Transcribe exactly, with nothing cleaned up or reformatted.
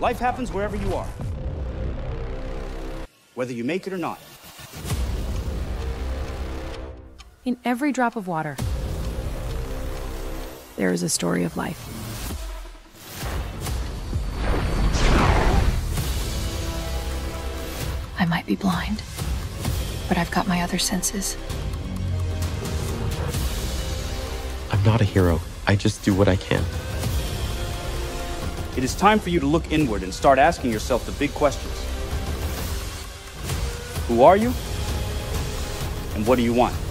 Life happens wherever you are, whether you make it or not. In every drop of water, there is a story of life. I might be blind, but I've got my other senses. I'm not a hero. I just do what I can. It is time for you to look inward and start asking yourself the big questions. Who are you? And what do you want?